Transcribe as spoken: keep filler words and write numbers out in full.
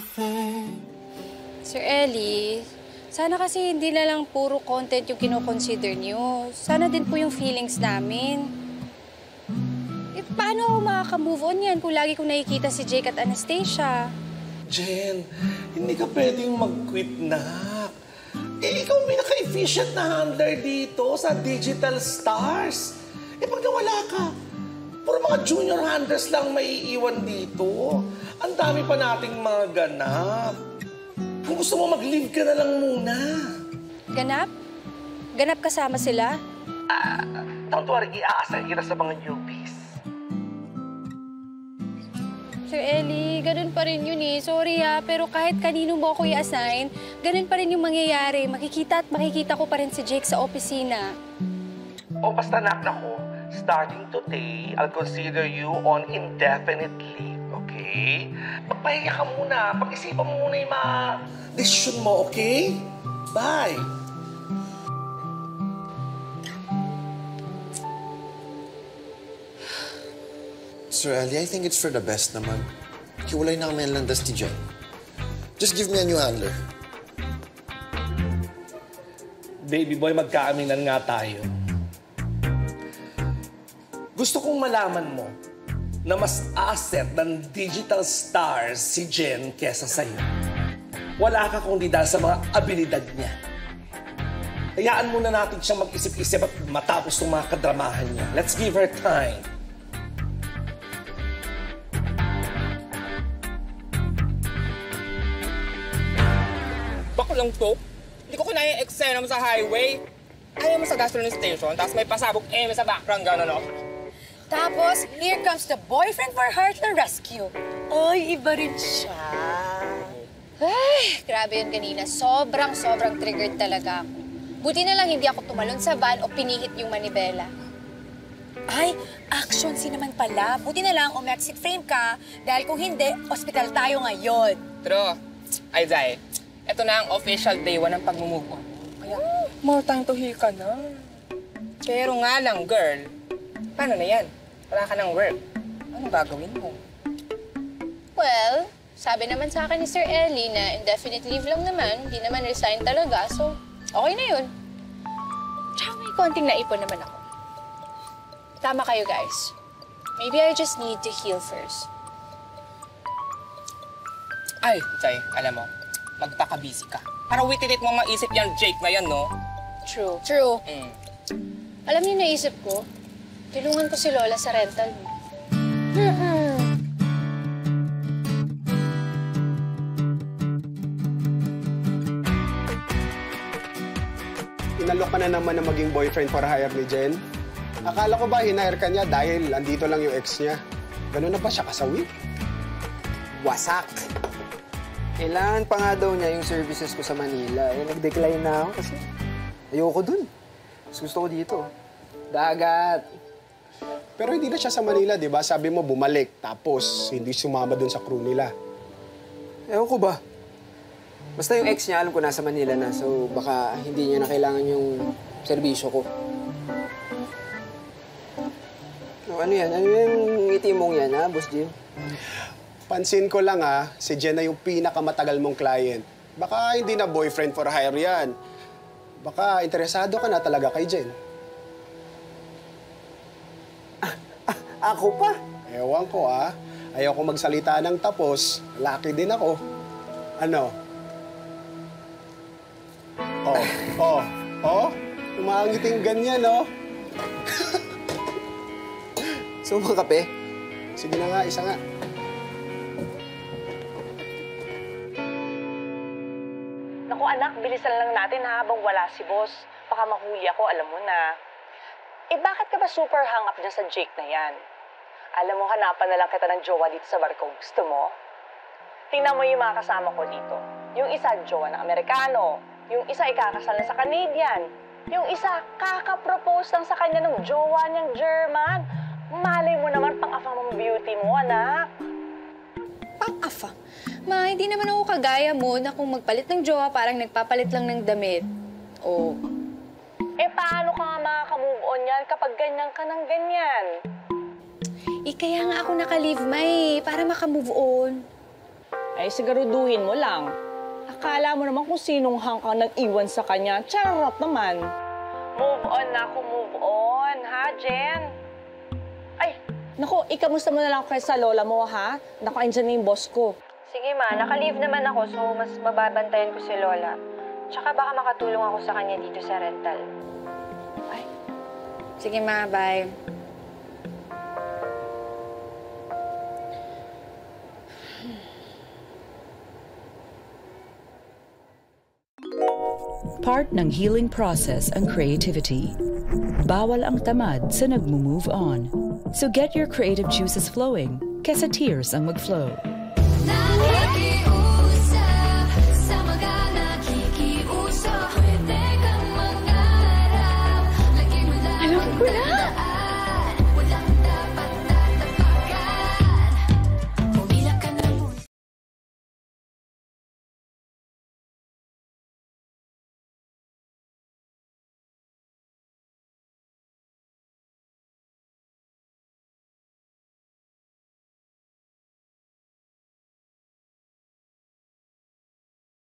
everything. Sir Ellie, sana kasi hindi na lang puro content yung kinoconsider niyo. Sana din po yung feelings namin. Eh, paano ako makaka-move on yan kung lagi kong nakikita si Jake at Anastasia? Jen, hindi ka pwedeng mag-quit na. Eh, ikaw ang pinaka-efficient na handler dito sa Digital Stars. Eh, pag nawala ka, puro mga junior handlers lang may iiwan dito. Ang dami pa nating mga ganap. Kung gusto mo, mag-leave ka na lang muna. Ganap? Ganap kasama sila? Ah, uh, don't worry, i-aasal kita sa mga newbies. Sir Ellie, ganun pa rin yun eh. Sorry ha, pero kahit kanino mo ako i-assign, ganun pa rin yung mangyayari. Makikita at makikita ko pa rin si Jake sa opisina. O basta nak na ko, starting today, I'll consider you on indefinite leave, okay? Magpahinga ka muna, pag-isipan mo muna yung mga decision mo, okay? Bye! Sir Ali, I think it's for the best naman. Kiwalay na kami ang landas ni Jen. Just give me a new handler. Baby boy, magkaaminan nga tayo. Gusto kong malaman mo na mas asset ng Digital Stars si Jen kesa sa'yo. Wala ka kundi dahil sa mga abilidad niya. Hayaan muna natin siyang mag-isip-isip at matapos ng mga kadramahan niya. Let's give her time. Lang to. Hindi ko kunay yung eksenam sa highway. Ayaw mo sa gasoline station, tapos may pasabog eme sa background, gano'n, no? Tapos, here comes the boyfriend for Heartland Rescue. Oy, iba rin siya. Ay, grabe yun kanina. Sobrang, sobrang triggered talaga ako. Buti na lang hindi ako tumalon sa van o pinihit yung manibela. Ay, action si naman pala. Buti na lang umexit frame ka, dahil kung hindi, hospital tayo ngayon. True. Ay, Zay. Ito na ang official day one ng pag-move on. Kaya, more time to heal ka na. Pero nga lang, girl, paano na yan? Wala ka ng work. Ano gagawin mo? Well, sabi naman sa akin ni Sir Ellie na indefinite leave lang naman, hindi naman resign talaga, so okay na yun. Tsaka may konting naipon naman ako. Tama kayo, guys. Maybe I just need to heal first. Ay, Jai, alam mo. Magtaka-busy ka. Para witilit mo maisip yung Jake na yan, no? True. True. Mm. Alam niyo naisip ko, tulungan ko si Lola sa rental mo. Inalok ka na naman na maging boyfriend para hire ni Jen. Akala ko ba hinahir ka niya dahil andito lang yung ex niya? Ganun na ba siya kasawi? Wasak! Kailangan pa nga daw niya yung services ko sa Manila. Eh, nag-decline na ako kasi ayoko dun. Mas gusto ko dito. Dagat. Pero hindi na siya sa Manila, di ba? Sabi mo, bumalik. Tapos, hindi sumama dun sa crew nila. Ewan ko ba? Basta yung ex niya, alam ko nasa Manila na. So, baka hindi niya na kailangan yung serbisyo ko. So, ano yan? Ano yung ngiti mong yan, ha, Boss Jim? Pansin ko lang ah, si Jen na yung pinakamatagal mong client. Baka hindi na boyfriend for hire yan. Baka interesado ka na talaga kay Jen. Ah, ah, ako pa? Ewan ko ah. Ayaw ko magsalita ng tapos. Laki din ako. Ano? Oh, oh, oh. Tumangiting ganyan, oh. So, mga kape? Sige na nga, isa nga. Naku anak, bilisan lang natin habang wala si boss. Baka mahuli ako, alam mo na. Eh bakit ka ba super hang up dyan sa Jake na yan? Alam mo, hanapan na lang kita ng jowa dito sa barko. Gusto mo? Tingnan mo yung mga kasama ko dito. Yung isa, jowa ng Amerikano. Yung isa, ikakasal na sa Canadian. Yung isa, kakapropose lang sa kanya ng jowa niyang German. Malay mo naman, pang-afang mong beauty mo, anak. Pang-afang? Ma, hindi naman ako kagaya mo na kung magpalit ng jowa, parang nagpapalit lang ng damit. O... Eh, paano ka nga makaka-move on yan kapag ganyan ka ng ganyan? Eh, kaya nga ako naka-leave, May, para maka-move on. ay siguraduhin mo lang. Akala mo naman kung sinong hangkang nag-iwan sa kanya. Charot naman. Move on na ako, move on, ha, Jen? Ay, naku, ikamusta mo na lang kayo sa lola mo, ha? Naku, andyan na yung boss ko. Sige, ma, naka-leave naman ako, so mas mababantayan ko si lola. Tsaka baka makatulong ako sa kanya dito sa rental. Ay. Sige, ma, bye. Part ng healing process ang creativity. Bawal ang tamad sa nagmo-move on. So get your creative juices flowing, kesa tears ang mag-flow.